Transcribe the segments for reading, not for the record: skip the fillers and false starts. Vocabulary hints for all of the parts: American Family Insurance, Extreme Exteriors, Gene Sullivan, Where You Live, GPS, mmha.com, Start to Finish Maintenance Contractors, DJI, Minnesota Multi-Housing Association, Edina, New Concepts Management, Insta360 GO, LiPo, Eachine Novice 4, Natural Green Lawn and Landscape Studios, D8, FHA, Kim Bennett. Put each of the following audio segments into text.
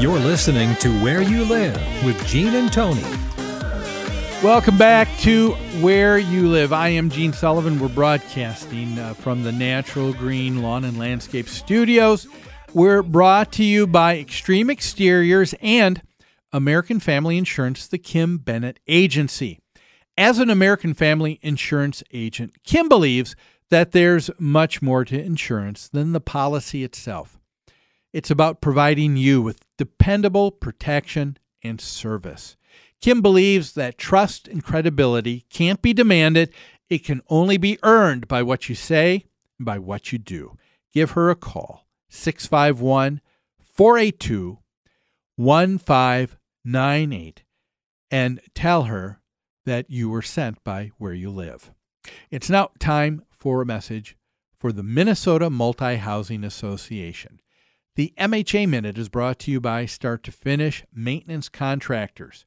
You're listening to Where You Live with Gene and Tony. Welcome back to Where You Live. I am Gene Sullivan. We're broadcasting from the Natural Green Lawn and Landscape Studios. We're brought to you by Extreme Exteriors and American Family Insurance, the Kim Bennett Agency. As an American Family Insurance agent, Kim believes that there's much more to insurance than the policy itself. It's about providing you with dependable protection and service. Kim believes that trust and credibility can't be demanded. It can only be earned by what you say and by what you do. Give her a call, 651-482-1598, and tell her that you were sent by Where You Live. It's now time for a message for the Minnesota Multi-Housing Association. The MHA Minute is brought to you by Start to Finish Maintenance Contractors.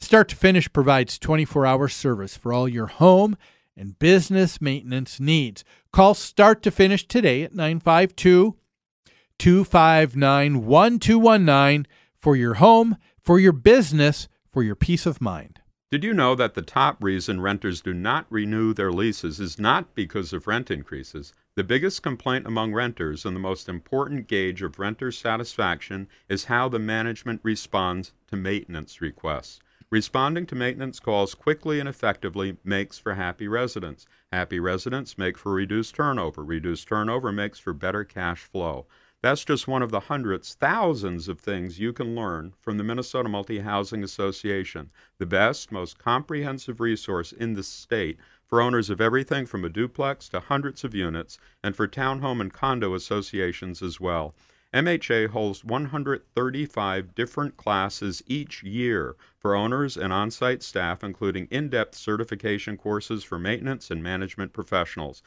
Start to Finish provides 24-hour service for all your home and business maintenance needs. Call Start to Finish today at 952-259-1219 for your home, for your business, for your peace of mind. Did you know that the top reason renters do not renew their leases is not because of rent increases? The biggest complaint among renters and the most important gauge of renter satisfaction is how the management responds to maintenance requests. Responding to maintenance calls quickly and effectively makes for happy residents. Happy residents make for reduced turnover. Reduced turnover makes for better cash flow. That's just one of the hundreds, thousands of things you can learn from the Minnesota Multi-Housing Association, the best, most comprehensive resource in the state for owners of everything from a duplex to hundreds of units, and for townhome and condo associations as well. MHA holds 135 different classes each year for owners and on-site staff, including in-depth certification courses for maintenance and management professionals.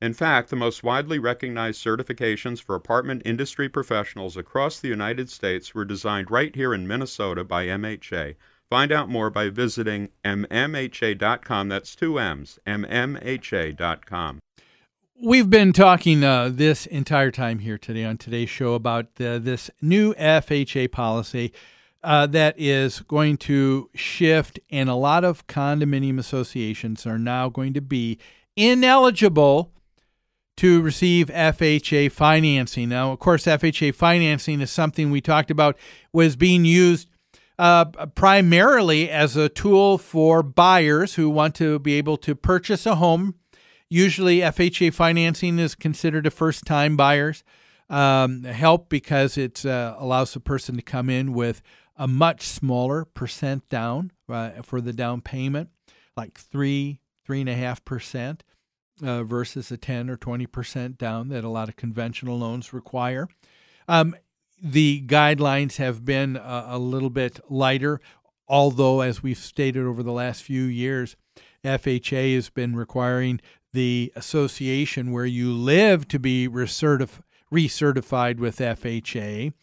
In fact, the most widely recognized certifications for apartment industry professionals across the United States were designed right here in Minnesota by MHA. Find out more by visiting mmha.com. That's two M's, mmha.com. We've been talking this entire time here today on today's show about this new FHA policy that is going to shift, and a lot of condominium associations are now going to be ineligible to receive FHA financing. Now, of course, FHA financing is something we talked about was being used primarily as a tool for buyers who want to be able to purchase a home. Usually FHA financing is considered a first-time buyer's help because it allows the person to come in with a much smaller percent down for the down payment, like 3.5% versus a 10 or 20% down that a lot of conventional loans require. The guidelines have been a little bit lighter, although, as we've stated over the last few years, FHA has been requiring the association Where You Live to be recertified with FHA.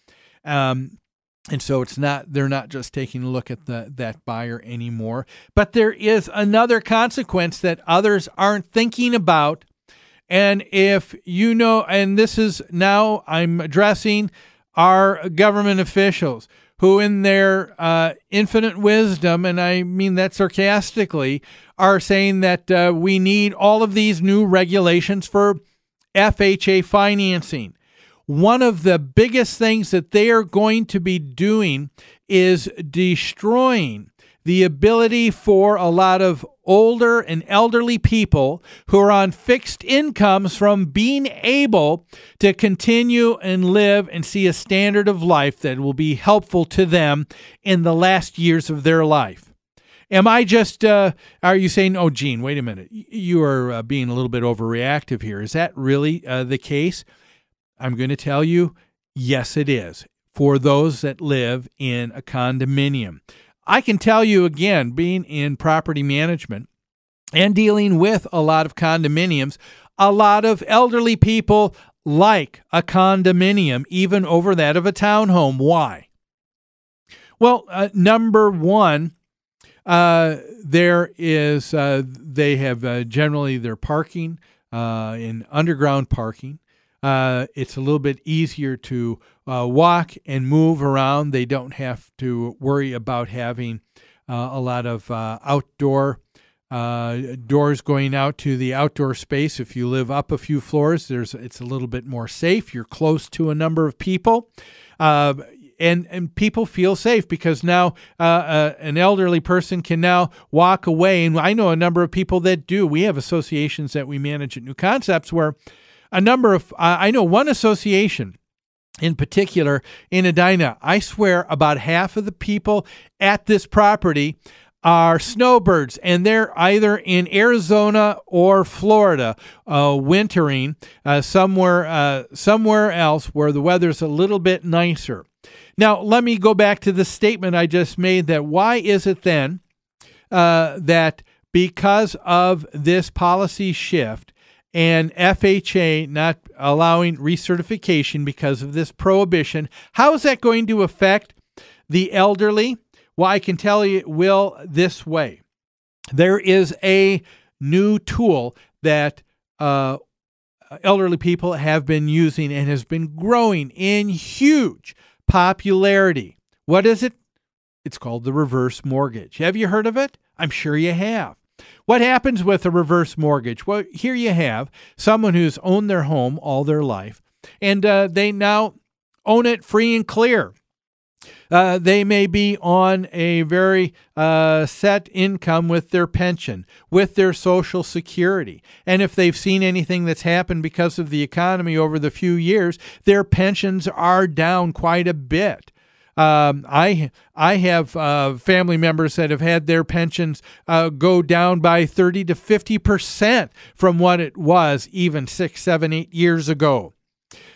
And so it's not, they're not just taking a look at that buyer anymore. But there is another consequence that others aren't thinking about. And if you know, and this is now I'm addressing our government officials who in their infinite wisdom, and I mean that sarcastically, are saying that we need all of these new regulations for FHA financing. One of the biggest things that they are going to be doing is destroying the ability for a lot of older and elderly people who are on fixed incomes from being able to continue and live and see a standard of life that will be helpful to them in the last years of their life. Am I just, are you saying, oh, Gene, wait a minute, you are being a little bit overreactive here. Is that really the case? I'm going to tell you, yes, it is for those that live in a condominium. I can tell you again, being in property management and dealing with a lot of condominiums, a lot of elderly people like a condominium, even over that of a townhome. Why? Well, number one, there is, they have generally their parking in underground parking. It's a little bit easier to walk and move around. They don't have to worry about having a lot of outdoor doors going out to the outdoor space. If you live up a few floors, it's a little bit more safe. You're close to a number of people. And people feel safe because now an elderly person can now walk away. And I know a number of people that do. We have associations that we manage at New Concepts where a number of, I know one association in particular in Edina, I swear about half of the people at this property are snowbirds, and they're either in Arizona or Florida wintering somewhere else where the weather's a little bit nicer. Now, let me go back to the statement I just made that why is it then that because of this policy shift and FHA not allowing recertification because of this prohibition, how is that going to affect the elderly? Well, I can tell you it will this way. There is a new tool that elderly people have been using and has been growing in huge popularity. What is it? It's called the reverse mortgage. Have you heard of it? I'm sure you have. What happens with a reverse mortgage? Well, here you have someone who's owned their home all their life, and they now own it free and clear. They may be on a very set income with their pension, with their Social Security. And if they've seen anything that's happened because of the economy over the few years, their pensions are down quite a bit. I have family members that have had their pensions go down by 30 to 50% from what it was even 6, 7, 8 years ago.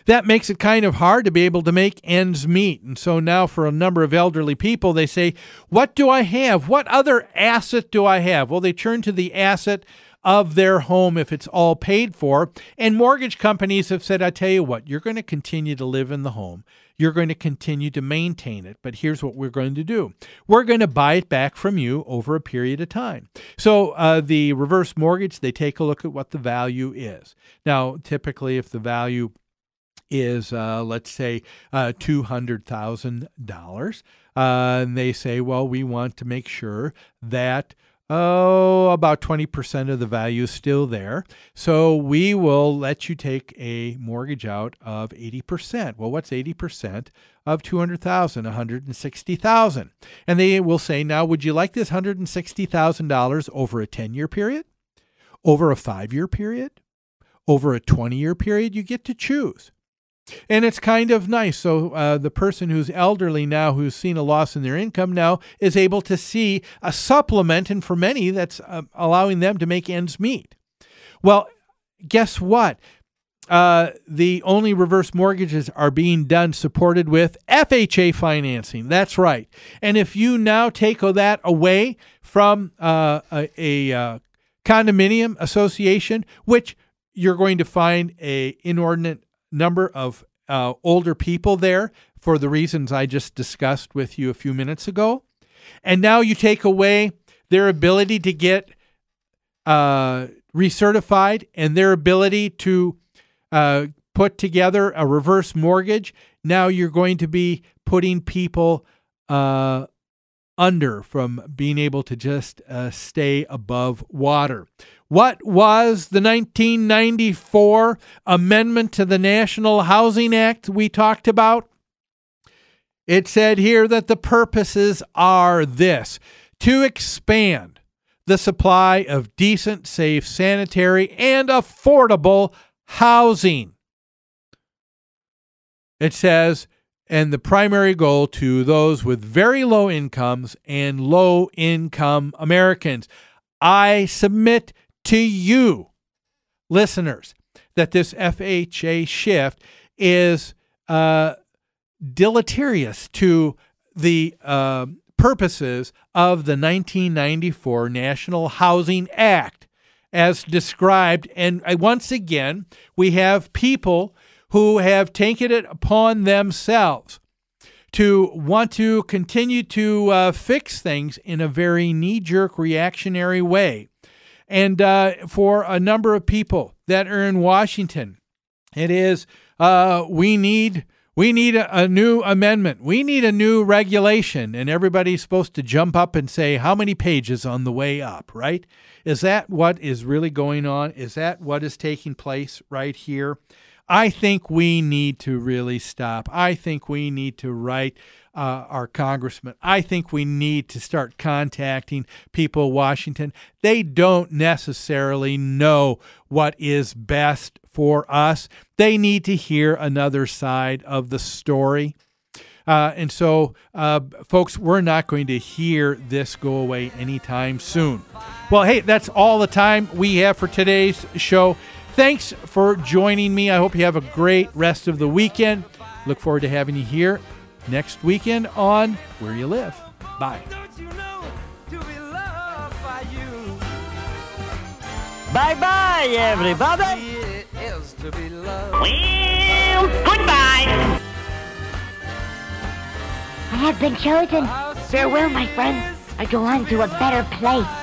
That makes it kind of hard to be able to make ends meet. And so now for a number of elderly people, they say, what do I have? What other asset do I have? Well, they turn to the asset of their home if it's all paid for. And mortgage companies have said, I tell you what, you're going to continue to live in the home. You're going to continue to maintain it. But here's what we're going to do. We're going to buy it back from you over a period of time. So the reverse mortgage, they take a look at what the value is. Now, typically if the value is, let's say, $200,000. And they say, well, we want to make sure that, about 20% of the value is still there. So we will let you take a mortgage out of 80%. Well, what's 80% of $200,000? $160,000. And they will say, now, would you like this $160,000 over a 10-year period? Over a 5-year period? Over a 20-year period? You get to choose. And it's kind of nice. So the person who's elderly now, who's seen a loss in their income now, is able to see a supplement, and for many, that's allowing them to make ends meet. Well, guess what? The only reverse mortgages are being done supported with FHA financing. That's right. And if you now take that away from a condominium association, which you're going to find an inordinate number of older people there for the reasons I just discussed with you a few minutes ago. And now you take away their ability to get recertified and their ability to put together a reverse mortgage. Now you're going to be putting people under from being able to just stay above water. What was the 1994 amendment to the National Housing Act we talked about? It said here that the purposes are this: to expand the supply of decent, safe, sanitary, and affordable housing. It says, and the primary goal to those with very low incomes and low-income Americans. I submit to you, listeners, that this FHA shift is deleterious to the purposes of the 1994 National Housing Act, as described. And once again, we have people who have taken it upon themselves to want to continue to fix things in a very knee-jerk, reactionary way. And for a number of people that are in Washington, It is we need a new amendment. We need a new regulation, and everybody's supposed to jump up and say, how many pages on the way up, right? Is that what is really going on? Is that what is taking place right here? I think we need to really stop. I think we need to write our congressman. I think we need to start contacting people in Washington. They don't necessarily know what is best for us. They need to hear another side of the story. And so, folks, we're not going to hear this go away anytime soon. Well, hey, that's all the time we have for today's show. Thanks for joining me. I hope you have a great rest of the weekend. Look forward to having you here next weekend on Where You Live. Bye. Bye-bye, everybody. Well, goodbye. I have been chosen. Farewell, my friends. I go on to a better place.